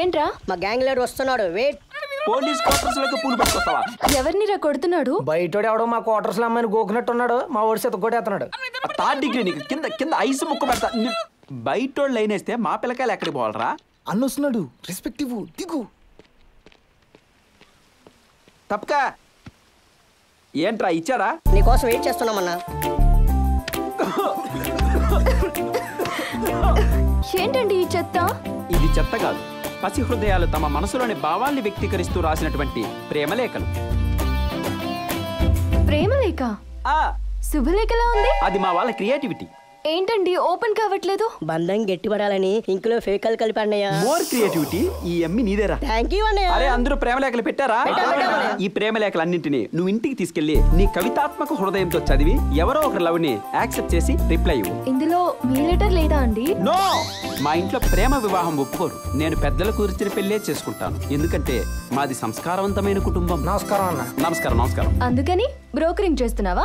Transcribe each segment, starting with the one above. ఏంట్రా మా gang leader వస్తున్నాడు. వెయిట్. పోలీస్ క్వార్టర్స్ లోకి పూలు పట్టుకొస్తావా? ఎవర్ని రా కొడుతున్నాడు? బయటోడు ఎవడో మా క్వార్టర్స్ లో అమ్మాయిని గోకినట్టున్నాడు. మా వాడి చేత కొట్టేస్తున్నాడు. ఆ థర్డ్ డిగ్రీ నీకు కింద కింద ఐస్ ముక్క పెడతా. బయటోడు లైన్ వేస్తే మా పిల్లకాయలు ఎక్కడికి పోవాలరా? అన్నొస్తున్నాడు. రెస్పెక్టివ్ దిగు. తప్పక ఏంట్రా ఇచ్చారా? నీకోసం వెయిట్ చేస్తున్నామన్నా. ఏంటండి ఈ చెత్త? ఇది చెత్త కాదు, పసి హృదయాలు తమ మనసులోని భావాల్ని వ్యక్తీకరిస్తూ రాసినటువంటి ప్రేమలేఖలు. ప్రేమలేఖ శుభలేఖలా ఉంది. అది మా వాళ్ళ క్రియేటివిటీ. ఏంటండి ఓపెన్ కావట్లేదు? బంధం గట్టిపడాలని ఇంకలో ఫేకల్ కలిపన్నయ్య. మోర్ క్రియేటివిటీ ఈ అమ్మి నీదేరా. థాంక్యూ అన్నయ్య. అరే అందరూ ప్రేమలేఖలు పెట్టారా? ఈ ప్రేమలేఖలన్నింటినీ నువ్వు ఇంటికి తీసుకెళ్లి నీ కవితాత్మక హృదయంతో చదివి ఎవరో ఒక లవ్ ని యాక్సెప్ట్ చేసి రిప్లై ఇవ్వు. ఇందులో మీ లెటర్ లేదా అండి? నో, మా ఇంట్లో ప్రేమ వివాహం ఒప్పుకోరు. నేను పెద్దల కూర్చిన పెళ్లే చేసుకుంటాను, ఎందుకంటే మాది సంస్కారవంతమైన కుటుంబం. నమస్కారం అన్న. నమస్కారం నమస్కారం. అందుకని బ్రోకరింగ్ చేస్తున్నావా?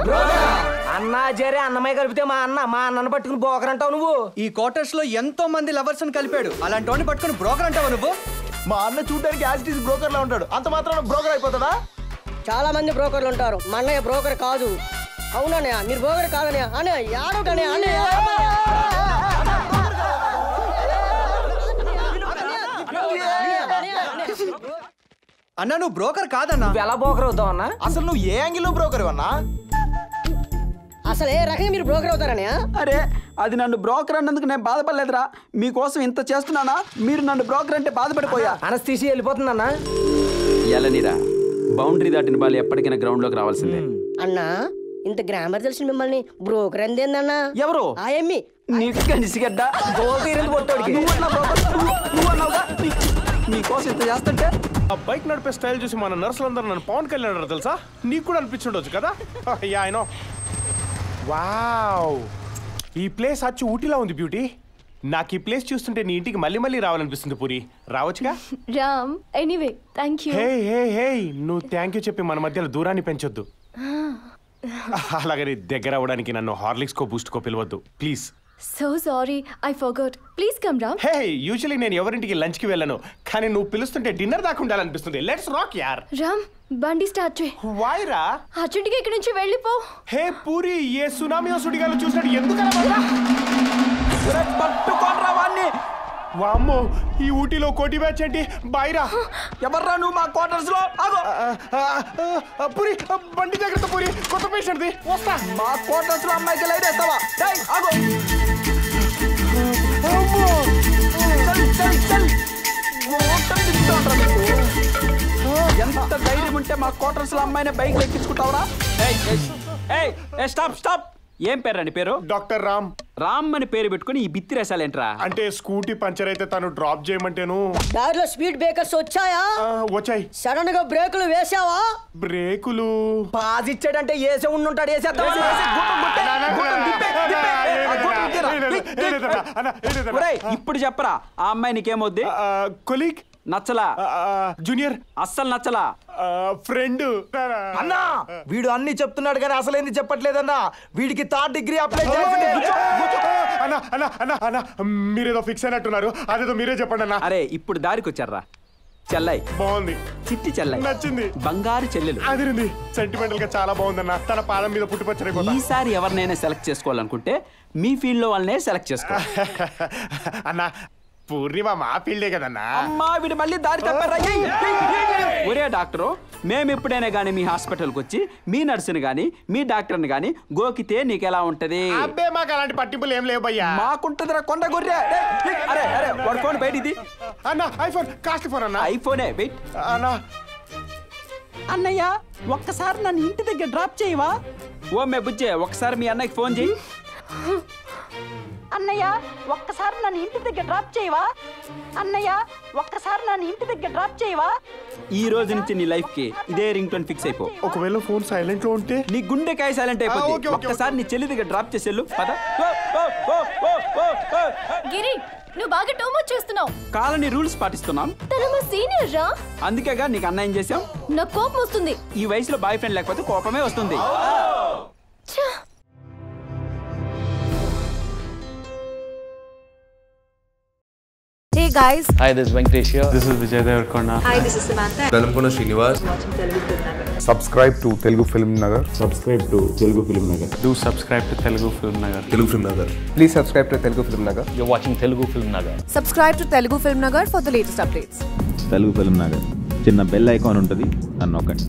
అన్న జరే అన్నమయ్య కలిపితే మా అన్న అన్నను పట్టుకుని బ్రోకర్ అంటావు నువ్వు. ఈ క్వార్టర్స్ లో ఎంతో మంది లవర్స్ కలిపాడు, అలాంటి వాడిని పట్టుకుని బ్రోకర్ అంటావు నువ్వు? మా అన్న చూడడానికి యాజ్ ఇట్ ఈస్ బ్రోకర్ లా ఉంటాడు, అంత మాత్రం బ్రోకర్ అయిపోతాడా? చాలా మంది బ్రోకర్లు ఉంటారు, మా అన్నయ్య బ్రోకర్ కాదు. అవుననే మీరు బ్రోకర్ కాదనే అనే యాడో కనే అనే. అన్న నువ్వు బ్రోకర్ కాదన్నా. ఎలా బ్రోకర్ అవుతావు అన్న? అసలు నువ్వు ఏ యాంగిల్ లో బ్రోకర్ అన్నా? అసలు ఏ రకంగా మీరు బ్రోకర్ అవుతారని? అరే అది నన్ను బ్రోకర్ అన్నందుకు నేను బాధపడలేదురా, మీకోసం ఇంత చేస్తున్నానా, మీరు నన్ను బ్రోకర్ అంటే బాధపడిపోయా. అనస్థీసి వెళ్ళిపోతుందన్నా. ఎలానిరా బౌండరీ దాటిన బాల్ ఎప్పటికైనా గ్రౌండ్ లోకి రావాల్సిందే. అన్నా ఇంత గ్రామర్ తెలిసిన మిమ్మల్ని బ్రోకర్ అందేందన్నా? ఎవరు? ఆయమ్మి నీకు కనిసిగడ్డ గోతీరని కొట్టాడు. నీకోసం ఇంత చేస్తుంటే ఆ బైక్ నడిపే స్టైల్ చూసి మన నర్సులందరూ నన్ను పవన్ కళ్యాణ్ తెలుసా? నీకు కూడా అనిపించుండొచ్చు కదా. Yeah I know. వావ్, ఈ ప్లేస్ అచ్చు ఊటీలా ఉంది. బ్యూటీ, నాకు ఈ ప్లేస్ చూస్తుంటే నీ ఇంటికి మళ్ళీ మళ్ళీ రావాలనిపిస్తుంది. పూరి రావచ్చుగా? Ram. Anyway thank you. Hey hey hey, నువ్వు థ్యాంక్ యూ చెప్పి మన మధ్యలో దూరాన్ని పెంచొద్దు. అలాగని దగ్గర అవ్వడానికి నన్ను హార్లిక్స్ కో బూస్ట్ కో పిలవద్దు please. So sorry, I forgot. Please come round. Hey, usually నేను ఎవరింటికి లంచ్ కి వెళ్ళను, కానీ నువ్వు పిలుస్తుంటే డిన్నర్ దాకా ఉండాలనిపిస్తుంది. లెట్స్ రాక్ యార్. రామ్ బండి స్టార్ట్ చేయి. వై రా? అర్జెంట్ గా ఇక్కడి నుంచి వెళ్ళిపో. హే పూరి, ఏ సునామీ సుడిగాలు చూసినట్టు ఎందుకలా వద్దా? పట్టుకోనరా వాణ్ణి. వామ్మో, ఈ ఊటీలో కోటి బ్యాచ్ ఏంటి? బైరా ఎవర్రా నువ్వు మా క్వార్టర్స్ లో? పూరి బండి దగ్గర. పూరి కొత్త పేషెంట్ది వస్తా. మా క్వార్టర్స్ లో అమ్మాయికి లైట్ వేస్తావా? ఎంత ధైర్యం ఉంటే మా క్వార్టర్స్ లో అమ్మాయిని బైక్ ఎక్కించుకుంటావురా? Stop stop. ఏం పేరు అండి? పేరు డాక్టర్ రామ్. రామ్ అని పేరు పెట్టుకుని ఈ బిత్తిరేసాలేంట్రా? అంటే స్కూటీ పంచర్ అయితే తను డ్రాప్ చేయమంటేను. దారిలో స్పీడ్ బ్రేకర్స్ వచ్చాయా? వచ్చాయి. సడన్ గా బ్రేకులు వేసావా? బ్రేకులు పాజ్ ఇచ్చాడంటే వేసే ఉండుంటాడు. ఇప్పుడు చెప్పరా ఆ అమ్మాయి నీకేమొద్ది? కొలీగ్ నచ్చలా. జూనియర్ అస్సలు నచ్చలా. ఫ్రెండ్ అన్నా. వీడు అన్ని చెప్తున్నాడు కానీ అసలేంది చెప్పట్లేదన్నా. వీడికి థర్డ్ డిగ్రీ అప్లై చేసి మీరేదో ఫిక్స్ అయినట్టున్నారు, అదేదో మీరే చెప్పండి అన్న. అరే ఇప్పుడు దారికి వచ్చారా? చెల్లై బాగుంది. చిట్టి చెల్లై నచ్చింది. బంగారు చెల్లెలు అదిరింది. సెంటిమెంటల్ గా చాలా బాగుందన్న. తన పాదం మీద పుట్టిపచ్చ. ఈసారి ఎవరినైనా సెలెక్ట్ చేసుకోవాలనుకుంటే మీ ఫీల్డ్ లో వాళ్ళనే సెలెక్ట్ చేసుకో అన్నా. పూర్ణిమ మా ఫీల్డే కదన్నా. అమ్మా వీడు మళ్ళీ దారి తప్పారా? ఒరే డాక్టరు, మేము ఎప్పుడైనా కానీ మీ హాస్పిటల్కి వచ్చి మీ నర్సుని కానీ మీ డాక్టర్ని కానీ గోకితే నీకు ఎలా ఉంటది? అబ్బే మాకు అలాంటి పట్టింపులు ఏం లేవు భయ్యా. మాకుంటదిరా కొండ గొర్రె. అరే అరే వాడు ఫోన్ బయటిది అన్న. ఐఫోన్ కాస్ట్ ఫోన్ అన్న. ఐఫోనే. వెయిట్ అన్నా. అన్నయ్య ఒక్కసారి నన్ను ఇంటి దగ్గర డ్రాప్ చేయవా? ఓ మే బుజ్జే ఒక్కసారి మీ అన్నయ్యకి ఫోన్ చేయి. అన్నయ్య ఒక్కసారి నన్ను ఇంటి దగ్గర డ్రాప్ చేయవా? అన్నయ్య ఒక్కసారి నన్ను ఇంటి దగ్గర డ్రాప్ చేయవా? ఈ రోజు నుంచి నీ లైఫ్ కి ఇదే రింగ్ టోన్ ఫిక్స్ అయిపో. ఒకవేళ ఫోన్ సైలెంట్ లో ఉంటే నీ గుండెకాయ సైలెంట్ అయిపోతుంది. ఒక్కసారి నీ చెల్లి దగ్గర డ్రాప్ చేసేళ్ళు పద. గిరి నువ్వు బాగా టూ మచ్ చేస్తున్నావు. కాలనీ రూల్స్ పాటిస్తున్నాం. తను మా సీనియర్ రా, అందుకేగా నీకు అన్యాయం చేసాం. నాకు కోపం వస్తుంది. ఈ వయసులో బాయ్ ఫ్రెండ్ లేకపోతే కోపమే వస్తుంది. Hey guys. Hi, this is Venkatesh here. This is Vijay Devar Khurna. Hi, this is Samantha. Balampuna Srinivas. Watching Telugu Film Nagar. Subscribe to Telugu Film Nagar. Subscribe to Telugu Film Nagar. Do subscribe to Telugu Film Nagar. Telugu Film Nagar. Please subscribe to Telugu Film Nagar. You're watching Telugu Film Nagar. Subscribe to Telugu Film Nagar for the latest updates. Telugu Film Nagar. Chinna bell icon untadi. Unlock it.